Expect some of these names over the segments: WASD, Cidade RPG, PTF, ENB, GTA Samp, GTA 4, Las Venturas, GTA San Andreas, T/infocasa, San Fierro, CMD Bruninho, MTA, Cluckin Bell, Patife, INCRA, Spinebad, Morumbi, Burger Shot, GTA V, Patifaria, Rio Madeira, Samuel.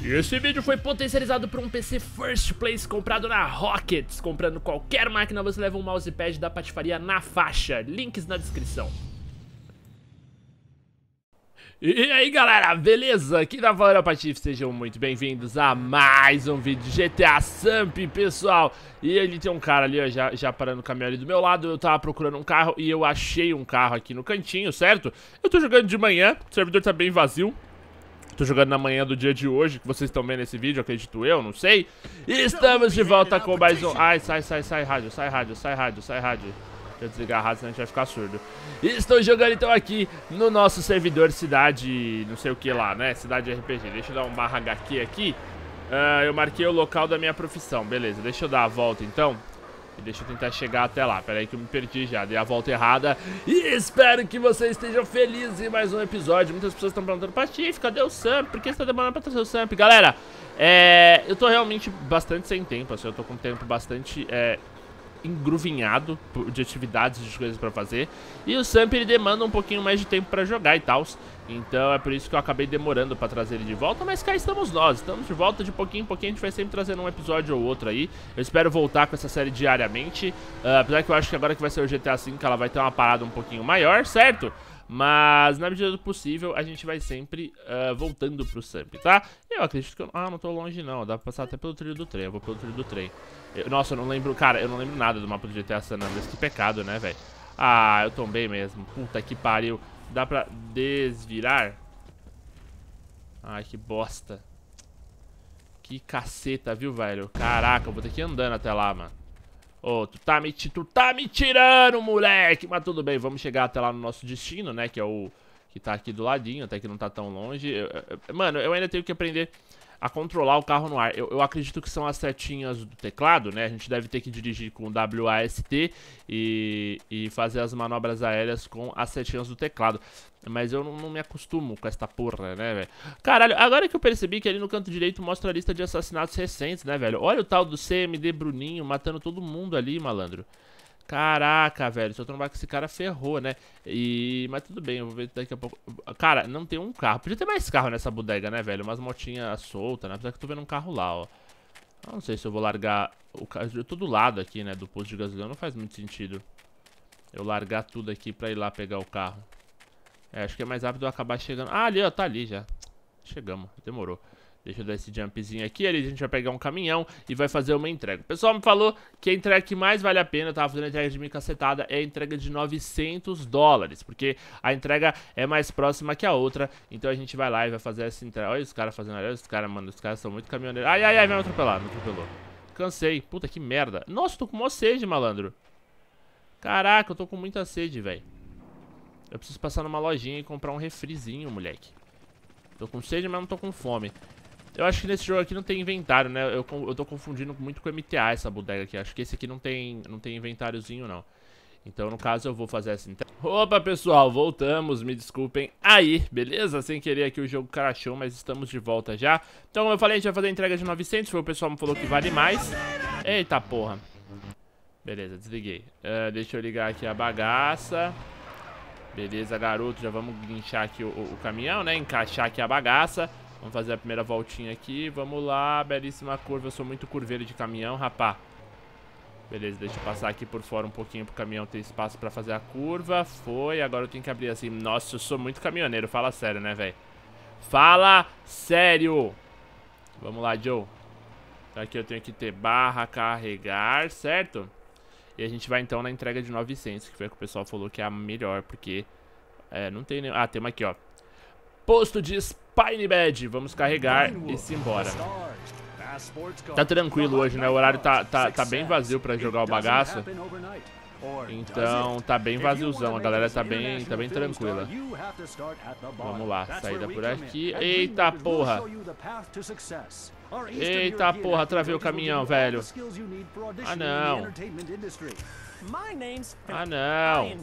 E esse vídeo foi potencializado por um PC First Place comprado na Rockets. Comprando qualquer máquina, você leva um mousepad da Patifaria na faixa. Links na descrição. E aí galera, beleza? Aqui na Valora Patif, sejam muito bem-vindos a mais um vídeo de GTA Samp, pessoal. E ali tem um cara ali, ó, já parando o caminhão ali do meu lado. Eu tava procurando um carro e eu achei um carro aqui no cantinho, certo? Eu tô jogando de manhã, o servidor tá bem vazio. Tô jogando na manhã do dia de hoje, que vocês estão vendo esse vídeo, acredito eu, não sei. E estamos de volta com mais um... Ai, sai, rádio, sai rádio. Deixa eu desligar a rádio, senão a gente vai ficar surdo. E estou jogando então aqui no nosso servidor Cidade... não sei o que lá, né? Cidade RPG. Deixa eu dar um barra HQ aqui. Eu marquei o local da minha profissão, beleza. Deixa eu dar a volta então. E deixa eu tentar chegar até lá. Pera aí que eu me perdi já, dei a volta errada. E espero que vocês estejam felizes em mais um episódio. Muitas pessoas estão perguntando: Patife, cadê o Samp? Por que você tá demorando pra trazer o Samp? Galera, eu tô realmente bastante sem tempo, assim. Eu tô com tempo bastante... engruvinhado de atividades, de coisas pra fazer. E o Samp, ele demanda um pouquinho mais de tempo pra jogar e tal. Então é por isso que eu acabei demorando pra trazer ele de volta. Mas cá estamos nós, estamos de volta de pouquinho em pouquinho. A gente vai sempre trazendo um episódio ou outro aí. Eu espero voltar com essa série diariamente. Apesar que eu acho que agora que vai ser o GTA V, ela vai ter uma parada um pouquinho maior, certo? Mas na medida do possível a gente vai sempre voltando pro Samp, tá? Eu acredito que eu... Ah, não tô longe não, dá pra passar até pelo trilho do trem. Eu vou pelo trilho do trem. Nossa, eu não lembro, cara, eu não lembro nada do mapa do GTA San Andreas. Que pecado, né, velho? Ah, eu tombei mesmo, puta que pariu. Dá pra desvirar? Ai, que bosta. Que caceta, viu, velho? Caraca, eu vou ter que ir andando até lá, mano. Ô, tu tá me tirando, moleque. Mas tudo bem, vamos chegar até lá no nosso destino, né? Que é o... que tá aqui do ladinho, até que não tá tão longe. Mano, eu ainda tenho que aprender a controlar o carro no ar. Eu acredito que são as setinhas do teclado, né? A gente deve ter que dirigir com o WASD e fazer as manobras aéreas com as setinhas do teclado. Mas eu não me acostumo com esta porra, né, velho? Caralho, agora que eu percebi que ali no canto direito mostra a lista de assassinatos recentes, né, velho? Olha o tal do CMD Bruninho matando todo mundo ali, malandro. Caraca, velho, se eu trombar com esse cara, ferrou, né? Mas tudo bem, eu vou ver daqui a pouco. Cara, não tem um carro. Podia ter mais carro nessa bodega, né, velho? Umas motinhas soltas, né? Apesar que eu tô vendo um carro lá, ó. Eu não sei se eu vou largar o carro. Eu tô do lado aqui, né, do posto de gasolina. Não faz muito sentido eu largar tudo aqui pra ir lá pegar o carro. É, acho que é mais rápido eu acabar chegando. Ah, ali, ó, tá ali já. Chegamos, demorou. Deixa eu dar esse jumpzinho aqui, ali a gente vai pegar um caminhão e vai fazer uma entrega. O pessoal me falou que a entrega que mais vale a pena, eu tava fazendo a entrega de mil cacetada, é a entrega de $900, porque a entrega é mais próxima que a outra, então a gente vai lá e vai fazer essa entrega. Olha os caras fazendo, olha os caras, mano, os caras são muito caminhoneiros. Ai, ai, ai, vai me atropelar, me atropelou. Cansei, puta que merda. Nossa, tô com mó sede, malandro. Caraca, eu tô com muita sede, velho. Eu preciso passar numa lojinha e comprar um refrizinho, moleque. Tô com sede, mas não tô com fome. Eu acho que nesse jogo aqui não tem inventário, né? Eu tô confundindo muito com MTA essa bodega aqui. Acho que esse aqui não tem inventáriozinho, não. Então, no caso, eu vou fazer assim. Opa, pessoal, voltamos. Me desculpem aí, beleza? Sem querer aqui o jogo crashou, mas estamos de volta já. Então, como eu falei, a gente vai fazer a entrega de 900. Foi o pessoal me falou que vale mais. Eita, porra. Beleza, desliguei. Deixa eu ligar aqui a bagaça. Beleza, garoto. Já vamos guinchar aqui o caminhão, né? Encaixar aqui a bagaça. Vamos fazer a primeira voltinha aqui, vamos lá, belíssima curva, eu sou muito curveiro de caminhão, rapá. Beleza, deixa eu passar aqui por fora um pouquinho pro caminhão ter espaço pra fazer a curva, foi, agora eu tenho que abrir assim. Nossa, eu sou muito caminhoneiro, fala sério, né, velho? Fala sério! Vamos lá, Joe. Aqui eu tenho que ter barra, carregar, certo? E a gente vai então na entrega de 900, que foi o que o pessoal falou que é a melhor, porque... não tem nenhum... Ah, tem uma aqui, ó. Posto de Spinebad, vamos carregar e simbora. Tá tranquilo hoje, né? O horário tá bem vazio pra jogar o bagaço. Então tá bem vaziozão, a galera tá bem tranquila. Vamos lá, saída por aqui. Eita porra! Eita porra, travei o caminhão, velho. Ah não! Ah não!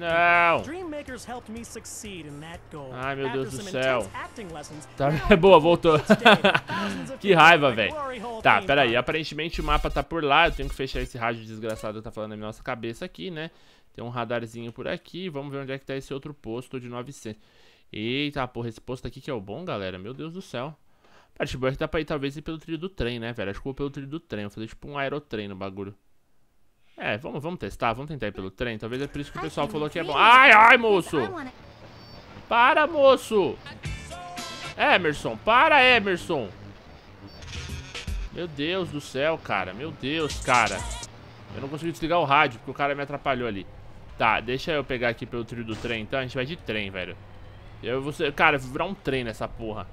Não! Ai meu Deus do céu! Tá, é boa, voltou. Que raiva, velho. Tá, peraí, aparentemente o mapa tá por lá. Eu tenho que fechar esse rádio desgraçado que tá falando na nossa cabeça aqui, né? Tem um radarzinho por aqui. Vamos ver onde é que tá esse outro posto de 900. Eita, porra, esse posto aqui que é o bom, galera. Meu Deus do céu. Patifaria dá pra ir, talvez, ir pelo trilho do trem, né, velho? Acho que vou pelo trilho do trem. Vou fazer tipo um aerotrem no bagulho. É, vamos testar. Vamos tentar ir pelo trem. Talvez é por isso que o pessoal falou que é bom. Ai, ai, moço! Para, moço! Emerson, para, Emerson! Meu Deus do céu, cara. Meu Deus, cara. Eu não consegui desligar o rádio, porque o cara me atrapalhou ali. Tá, deixa eu pegar aqui pelo trilho do trem, então. A gente vai de trem, velho. Eu vou ser... Cara, eu vou virar um trem nessa porra.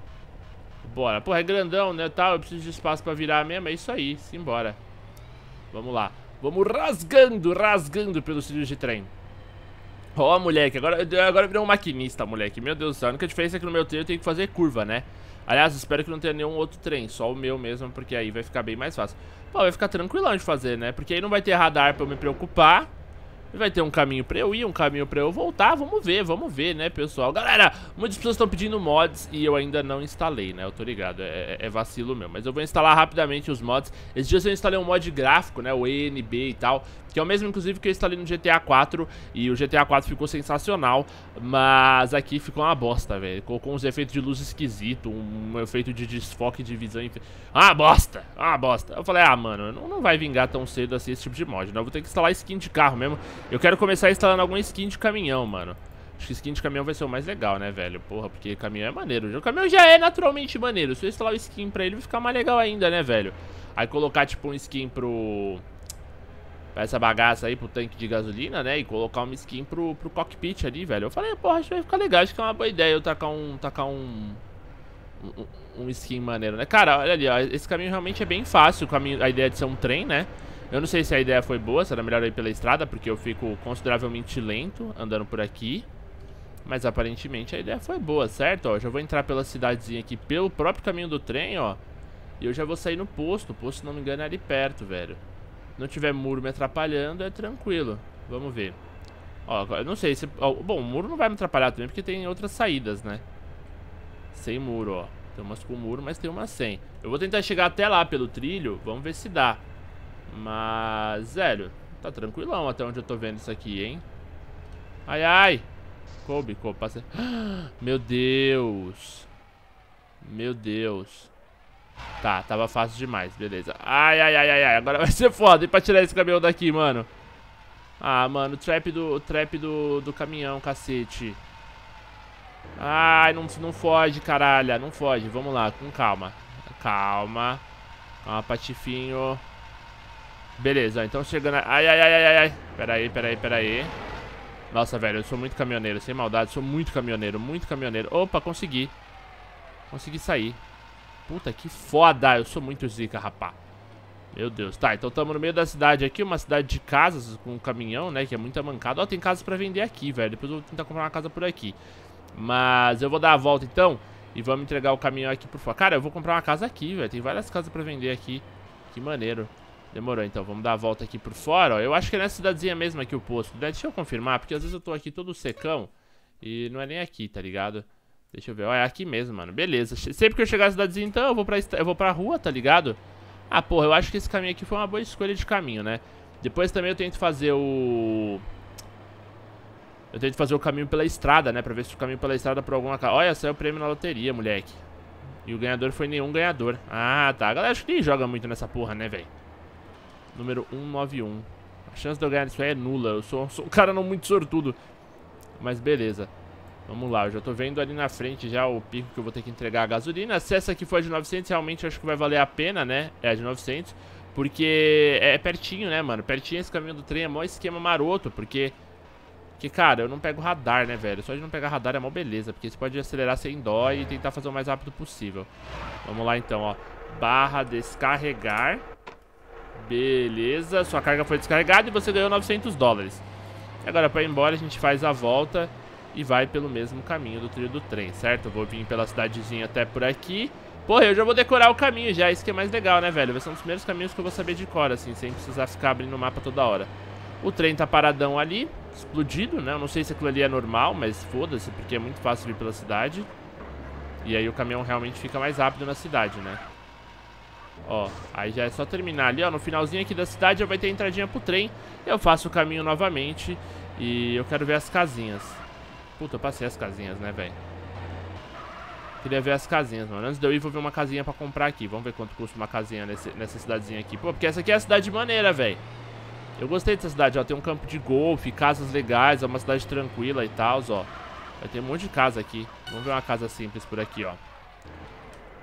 Bora. Porra, é grandão, né, tal. Eu preciso de espaço pra virar mesmo. É isso aí. Simbora. Vamos lá. Vamos rasgando pelos trilhos de trem. Ó, moleque. Agora virou um maquinista, moleque. Meu Deus do céu. A única diferença é que no meu trem eu tenho que fazer curva, né? Aliás, espero que não tenha nenhum outro trem. Só o meu mesmo, porque aí vai ficar bem mais fácil. Pô, vai ficar tranquilão de fazer, né? Porque aí não vai ter radar pra eu me preocupar. Vai ter um caminho pra eu ir, um caminho pra eu voltar. Vamos ver, né, pessoal? Galera, muitas pessoas estão pedindo mods e eu ainda não instalei, né? Eu tô ligado, é vacilo meu. Mas eu vou instalar rapidamente os mods. Esses dias eu instalei um mod gráfico, né, o ENB e tal, que é o mesmo, inclusive, que eu instalei no GTA 4. E o GTA 4 ficou sensacional, mas aqui ficou uma bosta, velho. Colocou uns efeitos de luz esquisito, um efeito de desfoque de visão. Ah, bosta. Eu falei, ah, mano, não vai vingar tão cedo assim esse tipo de mod, né? Eu vou ter que instalar skin de carro mesmo. Eu quero começar instalando alguma skin de caminhão, mano. Acho que skin de caminhão vai ser o mais legal, né, velho? Porra, porque caminhão é maneiro. O caminhão já é naturalmente maneiro. Se eu instalar o skin pra ele, vai ficar mais legal ainda, né, velho? Aí colocar, tipo, um skin pra essa bagaça aí, pro tanque de gasolina, né? E colocar uma skin pro cockpit ali, velho. Eu falei, porra, acho que vai ficar legal. Acho que é uma boa ideia eu tacar um skin maneiro, né? Cara, olha ali, ó. Esse caminho realmente é bem fácil. A ideia de ser um trem, né? Eu não sei se a ideia foi boa, se era melhor ir pela estrada, porque eu fico consideravelmente lento andando por aqui. Mas aparentemente a ideia foi boa, certo? Ó, já vou entrar pela cidadezinha aqui, pelo próprio caminho do trem, ó. E eu já vou sair no posto. O posto, se não me engano, é ali perto, velho. Se não tiver muro me atrapalhando, é tranquilo. Vamos ver. Ó, eu não sei se... Ó, bom, o muro não vai me atrapalhar também, porque tem outras saídas, né? Sem muro, ó. Tem umas com muro, mas tem umas sem. Eu vou tentar chegar até lá pelo trilho. Vamos ver se dá. Mas, velho, tá tranquilão até onde eu tô vendo isso aqui, hein? Ai, ai! Coube, passei. Meu Deus! Meu Deus! Tá, tava fácil demais, beleza. Ai, agora vai ser foda. E pra tirar esse caminhão daqui, mano? Ah, mano, o trap do caminhão, cacete. Ai, não foge, caralho. Não foge, vamos lá, com calma. Calma, patifinho. Beleza, então chegando... Ai. Pera aí. Nossa, velho, eu sou muito caminhoneiro. Sem maldade, sou muito caminhoneiro. Opa, consegui. Consegui sair. Puta, que foda. Eu sou muito zica, rapá. Meu Deus. Tá, então estamos no meio da cidade aqui. Uma cidade de casas com um caminhão, né? Que é muito mancado. Ó, tem casas pra vender aqui, velho. Depois eu vou tentar comprar uma casa por aqui. Mas eu vou dar a volta, então. E vamos entregar o caminhão aqui por fora. Cara, eu vou comprar uma casa aqui, velho. Tem várias casas pra vender aqui. Que maneiro. Demorou, então. Vamos dar a volta aqui por fora, ó. Eu acho que é nessa cidadezinha mesmo aqui o posto, né? Deixa eu confirmar, porque às vezes eu tô aqui todo secão e não é nem aqui, tá ligado? Deixa eu ver. Ó, é aqui mesmo, mano. Beleza. Sempre que eu chegar na cidadezinha, então, eu vou pra rua, tá ligado? Ah, porra, eu acho que esse caminho aqui foi uma boa escolha de caminho, né? Depois também eu tento fazer o... Eu tento fazer o caminho pela estrada, né? Pra ver se o caminho pela estrada por alguma... Olha, saiu o prêmio na loteria, moleque. E o ganhador foi nenhum ganhador. Ah, tá. A galera acho que nem joga muito nessa porra, né, velho? Número 191. A chance de eu ganhar isso aí é nula. Eu sou um cara não muito sortudo. Mas beleza. Vamos lá. Eu já tô vendo ali na frente já o pico que eu vou ter que entregar a gasolina. Se essa aqui for de 900, realmente eu acho que vai valer a pena, né? É a de 900. Porque é pertinho, né, mano? Pertinho esse caminho do trem. É mó esquema maroto. Porque, cara, eu não pego radar, né, velho? Só de não pegar radar é mó beleza. Porque você pode acelerar sem dó e tentar fazer o mais rápido possível. Vamos lá, então, ó. Barra descarregar. Beleza, sua carga foi descarregada e você ganhou $900. Agora pra ir embora a gente faz a volta e vai pelo mesmo caminho do trilho do trem, certo? Eu vou vir pela cidadezinha até por aqui. Porra, eu já vou decorar o caminho já, isso que é mais legal, né, velho? Vai ser um dos primeiros caminhos que eu vou saber de cor, assim, sem precisar ficar abrindo o mapa toda hora. O trem tá paradão ali, explodido, né? Eu não sei se aquilo ali é normal, mas foda-se, porque é muito fácil vir pela cidade. E aí o caminhão realmente fica mais rápido na cidade, né? Ó, aí já é só terminar ali, ó. No finalzinho aqui da cidade já vai ter a entradinha pro trem. Eu faço o caminho novamente. E eu quero ver as casinhas. Puta, eu passei as casinhas, né, velho? Queria ver as casinhas, mano. Antes de eu ir, vou ver uma casinha pra comprar aqui. Vamos ver quanto custa uma casinha nessa cidadezinha aqui. Pô, porque essa aqui é a cidade maneira, velho. Eu gostei dessa cidade, ó. Tem um campo de golfe, casas legais, é uma cidade tranquila e tal, ó. Vai ter um monte de casa aqui. Vamos ver uma casa simples por aqui, ó.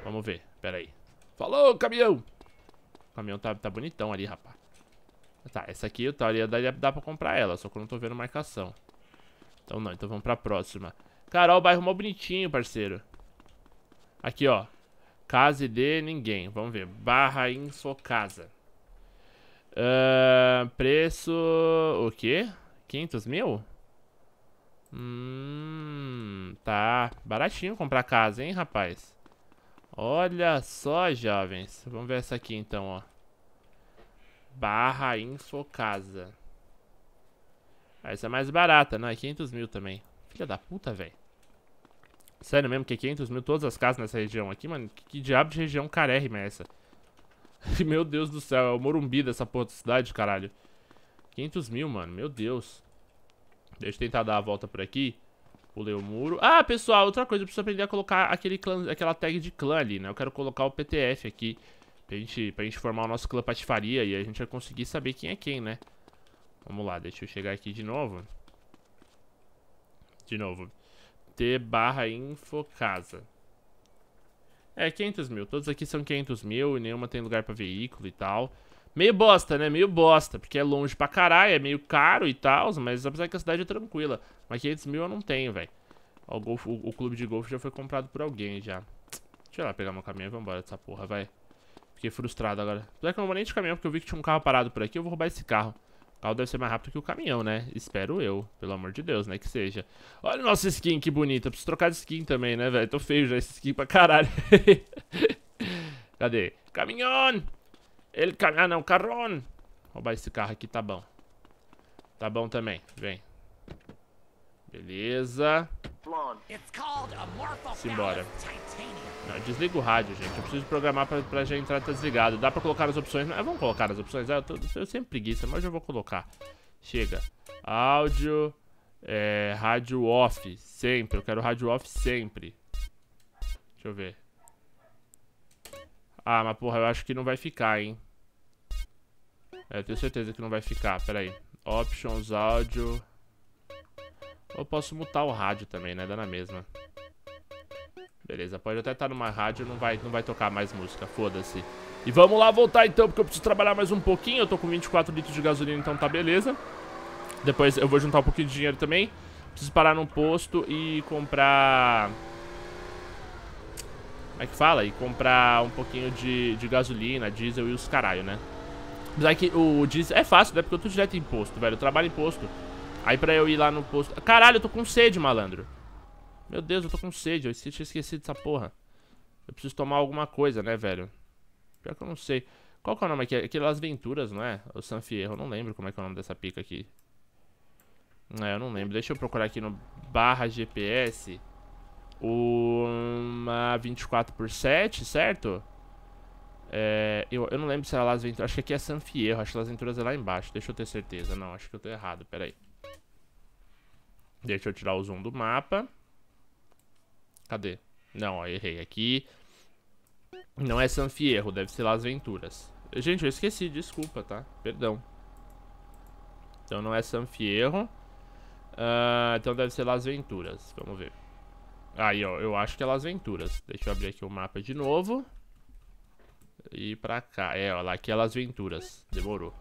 Vamos ver, pera aí. Falou, caminhão! O caminhão tá bonitão ali, rapaz. Tá, essa aqui eu estaria, dá pra comprar ela, só que eu não tô vendo marcação. Então não, então vamos pra próxima. Cara, ó, o bairro mó bonitinho, parceiro. Aqui, ó. Casa de ninguém, vamos ver. Barra em sua casa. Preço... o quê? 500 mil? Tá. Baratinho comprar casa, hein, rapaz. Olha só, jovens. Vamos ver essa aqui, então, ó. Barra em sua casa. Essa é mais barata, não? É 500 mil também. Filha da puta, velho. Sério mesmo que é 500 mil todas as casas nessa região aqui, mano? Que diabo de região carérrima é essa? Meu Deus do céu, é o Morumbi dessa porra da cidade, caralho. 500 mil, mano, meu Deus. Deixa eu tentar dar a volta por aqui. Pulei o muro. Ah, pessoal, outra coisa, eu preciso aprender a colocar aquela tag de clã ali, né? Eu quero colocar o PTF aqui pra gente formar o nosso clã Patifaria. E a gente vai conseguir saber quem é quem, né? Vamos lá, deixa eu chegar aqui de novo. De novo. T/infocasa. É, 500 mil. Todos aqui são 500 mil e nenhuma tem lugar pra veículo e tal. Meio bosta, né? Meio bosta, porque é longe pra caralho, é meio caro e tal, mas apesar que a cidade é tranquila. Mas 500 mil eu não tenho, velho. Ó, o clube de golfe já foi comprado por alguém, já. Deixa eu lá pegar meu caminhão e vambora dessa porra, vai. Fiquei frustrado agora. Apesar que eu não vou nem de caminhão, porque eu vi que tinha um carro parado por aqui, eu vou roubar esse carro. O carro deve ser mais rápido que o caminhão, né? Espero eu, pelo amor de Deus, né? Que seja. Olha o nosso skin, que bonita. Preciso trocar de skin também, né, velho? Tô feio já esse skin pra caralho. Cadê? Caminhão! Ele caminhão, ah, não, carron! Roubar esse carro aqui, tá bom. Tá bom também, vem. Beleza. Simbora. Não, desliga o rádio, gente. Eu preciso programar pra já entrar desligado. Dá pra colocar as opções? Não, vamos colocar as opções. Eu sempre preguiça, mas eu vou colocar. Chega. Áudio. Rádio off. Sempre. Eu quero rádio off sempre. Deixa eu ver. Ah, mas porra, eu acho que não vai ficar, hein. Eu tenho certeza que não vai ficar. Pera aí. Options, áudio. Eu posso mutar o rádio também, né? Dá na mesma. Beleza, pode até estar numa rádio, não vai tocar mais música, foda-se. E vamos lá voltar então, porque eu preciso trabalhar mais um pouquinho. Eu tô com 24 litros de gasolina, então tá beleza. Depois eu vou juntar um pouquinho de dinheiro também. Preciso parar num posto e comprar... como é que fala? E comprar um pouquinho de gasolina, diesel e os caralho, né? Apesar que o diesel é fácil, né? Porque eu tô direto em posto, velho. Eu trabalho em posto. Aí pra eu ir lá no posto... Caralho, eu tô com sede, malandro. Meu Deus, eu tô com sede. Eu esqueci dessa porra. Eu preciso tomar alguma coisa, né, velho? Pior que eu não sei. Qual que é o nome aqui? Aquele Las Venturas, não é? O San Fierro. Eu não lembro como é que é o nome dessa pica aqui. É, eu não lembro. Deixa eu procurar aqui no barra GPS. Uma 24/7, certo? Eu não lembro se era Las Venturas. Acho que aqui é San Fierro. Acho que Las Venturas é lá embaixo. Deixa eu ter certeza. Não, acho que eu tô errado. Pera aí. Deixa eu tirar o zoom do mapa. Cadê? Não, ó, errei aqui. Não é San Fierro, deve ser Las Venturas. Gente, eu esqueci, desculpa, tá? Perdão. Então não é San Fierro. Então deve ser Las Venturas, vamos ver. Aí, ó, eu acho que é Las Venturas. Deixa eu abrir aqui o mapa de novo. E pra cá, ó, lá aqui é Las Venturas, demorou.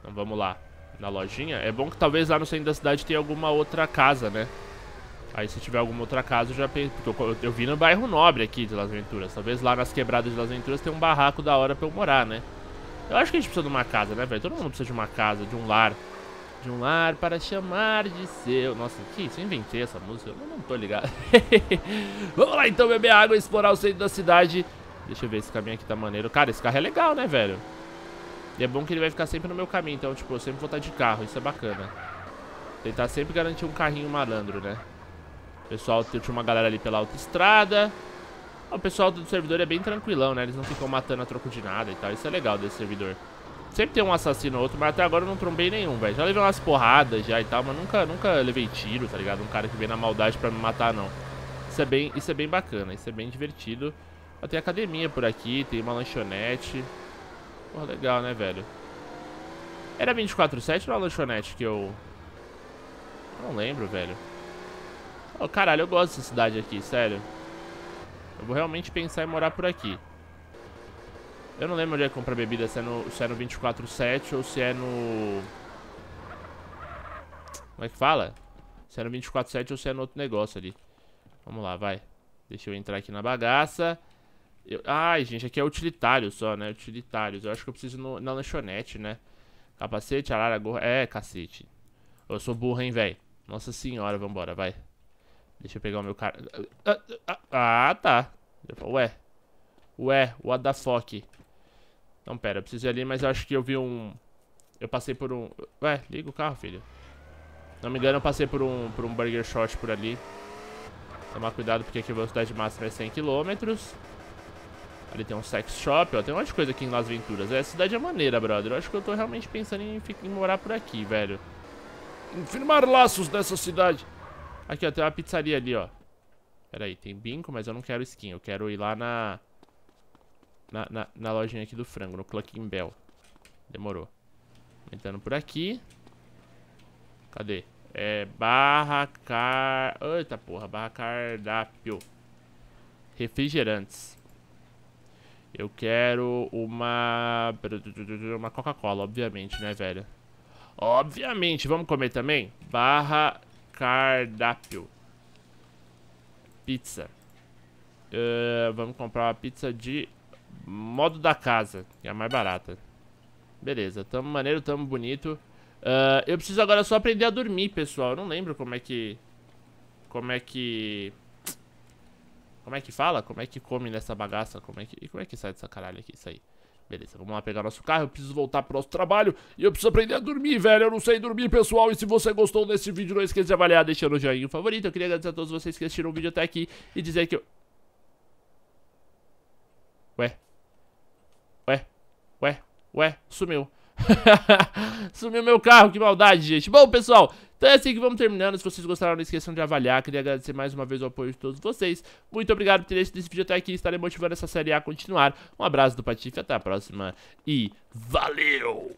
Então vamos lá. Na lojinha, é bom que talvez lá no centro da cidade tenha alguma outra casa, né? Aí se tiver alguma outra casa, eu já penso. Eu vi no bairro nobre aqui de Las Venturas. Talvez lá nas quebradas de Las Venturas tenha um barraco da hora pra eu morar, né? Eu acho que a gente precisa de uma casa, né, velho? Todo mundo precisa de uma casa, de um lar. De um lar para chamar de seu. Nossa, que isso? Eu inventei essa música? Eu não tô ligado. Vamos lá então beber água e explorar o centro da cidade. Deixa eu ver, esse caminho aqui tá maneiro. Cara, esse carro é legal, né, velho? E é bom que ele vai ficar sempre no meu caminho, então, tipo, eu sempre vou estar de carro, isso é bacana. Tentar sempre garantir um carrinho malandro, né? Pessoal, tinha uma galera ali pela autoestrada. O pessoal do servidor é bem tranquilão, né? Eles não ficam matando a troco de nada e tal, isso é legal desse servidor. Sempre tem um assassino ou outro, mas até agora eu não trombei nenhum, velho. Já levei umas porradas já e tal, mas nunca levei tiro, tá ligado? Um cara que vem na maldade pra me matar, não. Isso é bem bacana, isso é bem divertido. Tem academia por aqui, tem uma lanchonete. Porra, legal, né, velho? Era 24/7 ou a lanchonete que eu... Não lembro, velho. Oh, caralho, eu gosto dessa cidade aqui, sério. Eu vou realmente pensar em morar por aqui. Eu não lembro onde é que compra bebida, se é no 24/7 ou se é no... Como é que fala? Se é no 24/7 ou se é no outro negócio ali. Vamos lá, vai. Deixa eu entrar aqui na bagaça. Ai, gente, aqui é utilitário só, né? Utilitários. Eu acho que eu preciso na lanchonete, né? Capacete, arara, gorra... É, cacete. Eu sou burro, hein, velho? Nossa senhora, vambora, vai. Deixa eu pegar o meu cara... Ah, tá. Ué, what the fuck? Então, pera, eu preciso ir ali, mas eu acho que eu vi um... Eu passei por um... Ué, liga o carro, filho. Não me engano, eu passei por um Burger Shot por ali. Tomar cuidado, porque aqui a velocidade máxima é 100 km. Ali tem um sex shop, ó. Tem um monte de coisa aqui em Las Venturas. Essa cidade é maneira, brother. Eu acho que eu tô realmente pensando em morar por aqui, velho. Em firmar laços dessa cidade. Aqui, ó, tem uma pizzaria ali, ó. Pera aí, tem bingo, mas eu não quero skin. Eu quero ir lá na lojinha aqui do frango, no Cluckin Bell. Demorou. Entrando por aqui. Cadê? É barra cardápio. Refrigerantes. Eu quero uma Coca-Cola, obviamente, né, velho? Obviamente, vamos comer também? Barra cardápio. Pizza. Vamos comprar uma pizza de modo da casa, que é a mais barata. Beleza, tamo maneiro, tamo bonito. Eu preciso agora só aprender a dormir, pessoal. Eu não lembro como é que fala, como é que come nessa bagaça, como é que sai dessa caralho aqui, isso aí. Beleza, vamos lá pegar nosso carro, eu preciso voltar pro nosso trabalho e eu preciso aprender a dormir, velho, eu não sei dormir, pessoal. E se você gostou desse vídeo, não esqueça de avaliar, deixando o joinha favorito. Eu queria agradecer a todos vocês que assistiram o vídeo até aqui e dizer que eu... Ué, sumiu. Sumiu meu carro, que maldade, gente. Bom, pessoal, então é assim que vamos terminando. Se vocês gostaram, não esqueçam de avaliar. Queria agradecer mais uma vez o apoio de todos vocês. Muito obrigado por terem assistido esse vídeo até aqui. Estarei motivando essa série a continuar. Um abraço do Patife, até a próxima e valeu!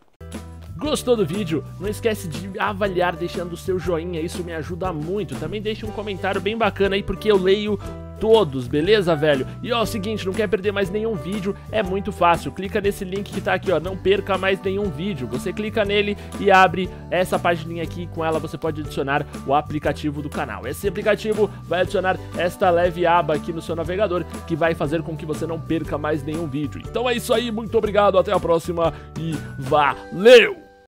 Gostou do vídeo? Não esquece de avaliar deixando o seu joinha, isso me ajuda muito. Também deixa um comentário bem bacana aí, porque eu leio todos, beleza, velho? E ó, é o seguinte, não quer perder mais nenhum vídeo? É muito fácil, clica nesse link que tá aqui, ó, não perca mais nenhum vídeo. Você clica nele e abre essa pagininha aqui, com ela você pode adicionar o aplicativo do canal. Esse aplicativo vai adicionar esta leve aba aqui no seu navegador, que vai fazer com que você não perca mais nenhum vídeo. Então é isso aí, muito obrigado, até a próxima e valeu!